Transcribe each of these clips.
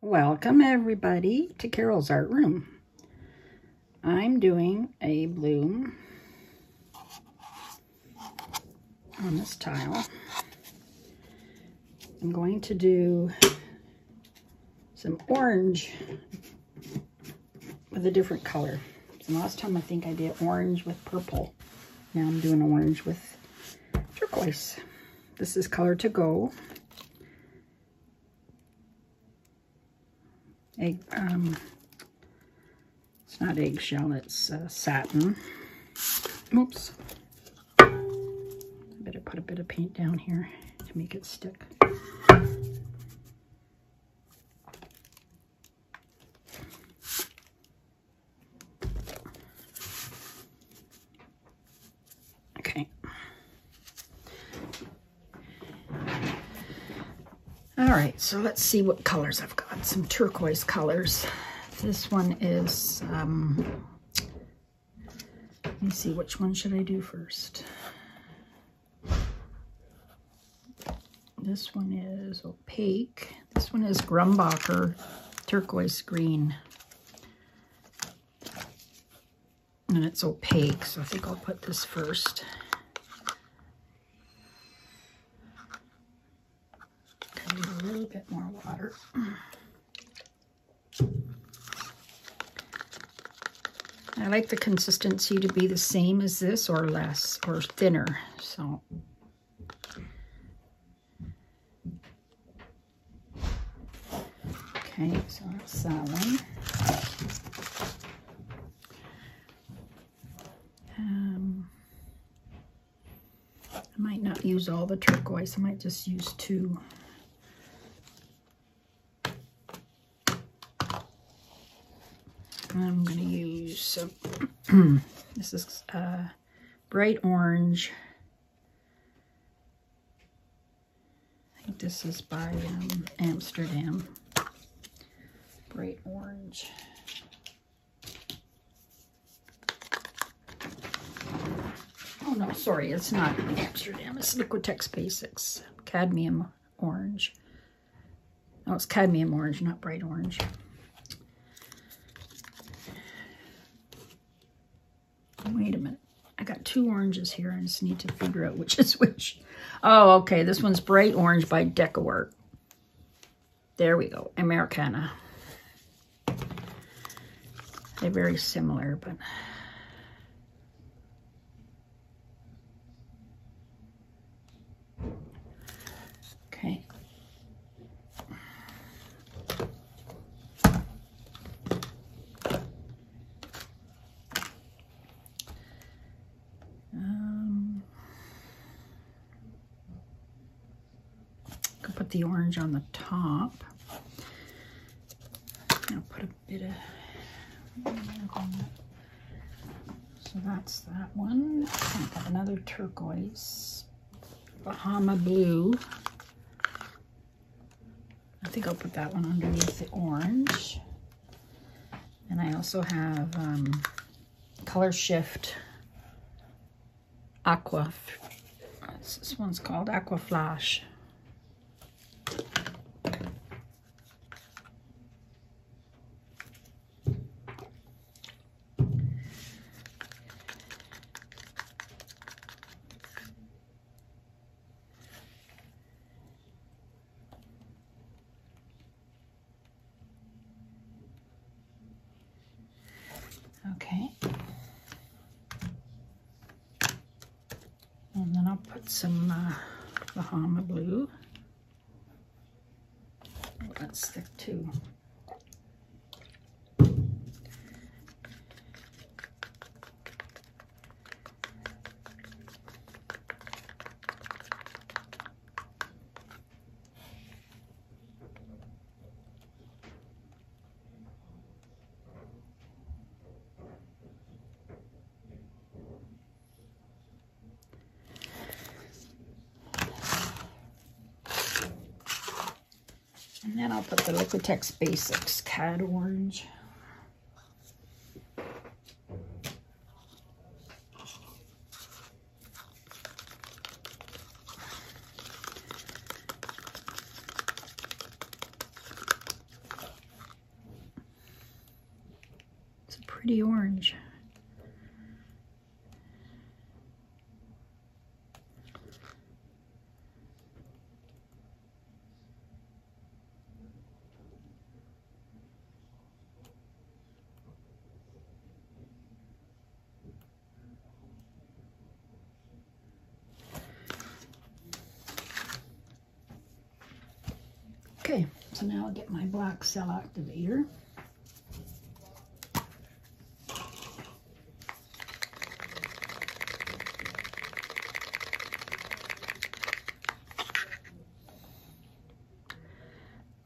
Welcome everybody to Carol's Art Room. I'm doing a bloom on this tile. I'm going to do some orange with a different color. So last time I think I did orange with purple. Now I'm doing orange with turquoise. This is color to go. It's not eggshell, it's satin. Oops. I better put a bit of paint down here to make it stick. Okay. All right, so let's see what colors I've got. Some turquoise colors. This one is, let me see, which one should I do first? This one is opaque. This one is Grumbacher turquoise green. And it's opaque, so I think I'll put this first. I need a little bit more water. I like the consistency to be the same as this or less or thinner, so. Okay, so that's that one. I might not use all the turquoise, I might just use two. I'm going to use some, this is bright orange. I think this is by Amsterdam. Bright orange. Oh no, sorry, it's not Amsterdam. It's Liquitex Basics. Cadmium Orange. Oh, it's Cadmium Orange, not bright orange. Wait a minute. I got two oranges here. I just need to figure out which is which. Oh, okay. This one's bright orange by DecoArt. There we go. Americana. They're very similar, but... Okay. The orange on the top. I'll put a bit of, so that's that one. I've got another turquoise, Bahama Blue. I think I'll put that one underneath the orange. And I also have Color Shift Aqua. This one's called Aqua Flash. Okay, and then I'll put some Bahama Blue. Oh, that's thick too. And then I'll put the Liquitex Basics Cad Orange. pretty orange. Okay, so now I'll get my Black Cell Activator.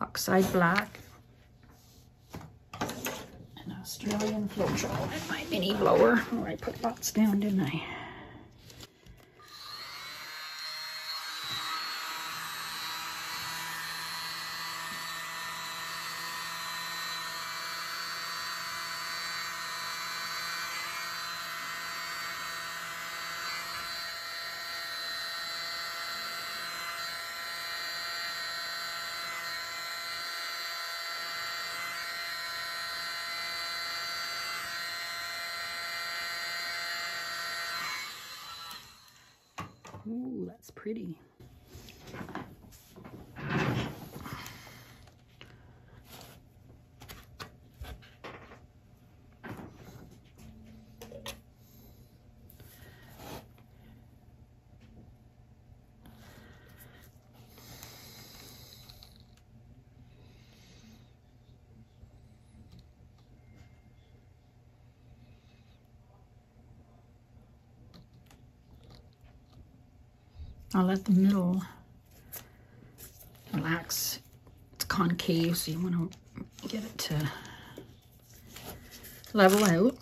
Oxide Black. And Australian Floetrol in my mini blower. Where I put lots down, didn't I? Ooh, that's pretty. I'll let the middle relax. It's concave, so you want to get it to level out.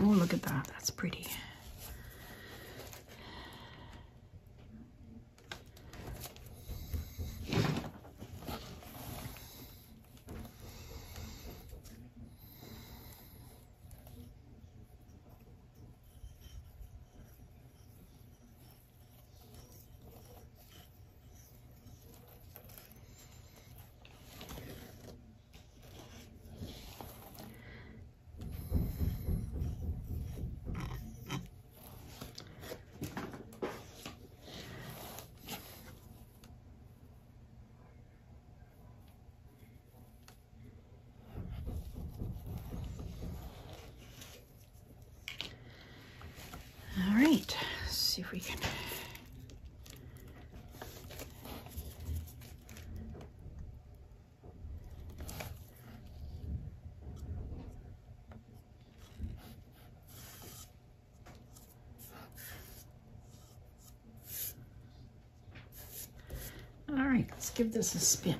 Oh, look at that. That's pretty. See if we can. All right, let's give this a spin.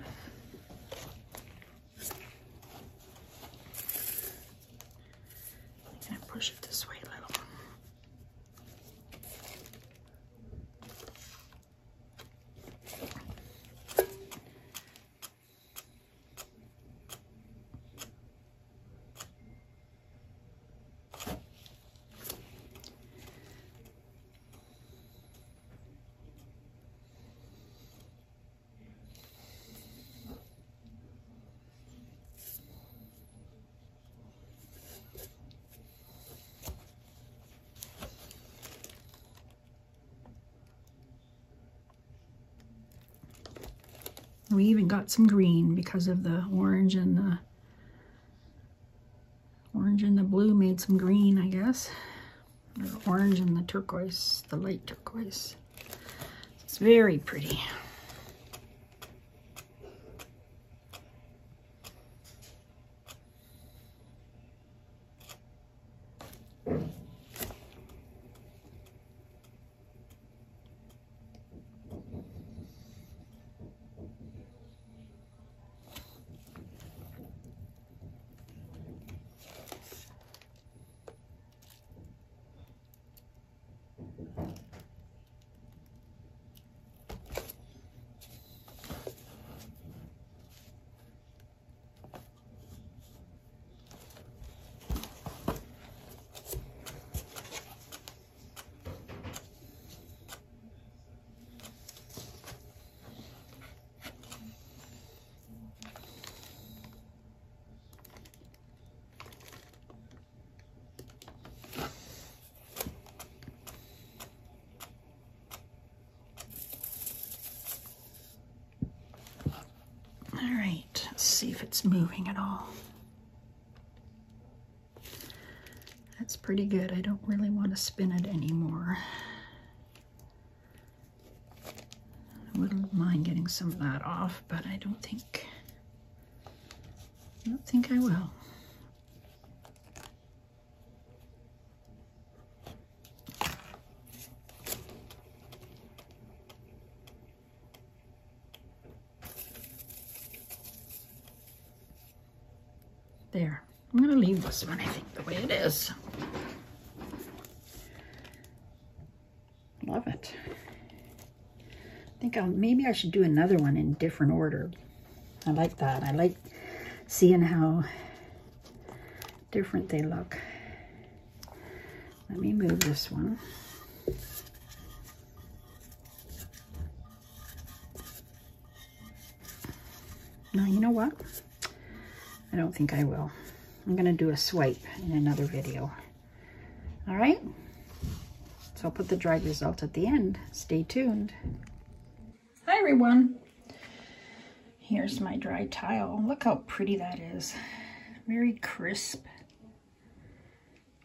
I'm gonna push it this way a little. We even got some green because of the orange, and the orange and the blue made some green, I guess. Or orange and the turquoise, the light turquoise. It's very pretty. See if it's moving at all. That's pretty good. I don't really want to spin it anymore. I wouldn't mind getting some of that off, but I don't think I will. There, I'm going to leave this one, I think, the way it is. Love it. I think maybe I should do another one in different order. I like that. I like seeing how different they look. Let me move this one. Now, you know what? I don't think I will. I'm going to do a swipe in another video. All right. So I'll put the dried result at the end. Stay tuned. Hi, everyone. Here's my dry tile. Look how pretty that is. Very crisp.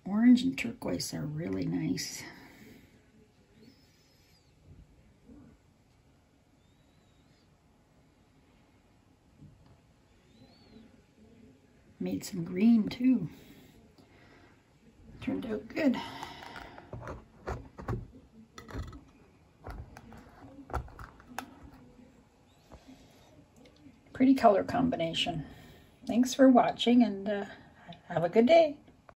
Orange and turquoise are really nice. Made some green too. Turned out good. Pretty color combination. Thanks for watching and have a good day.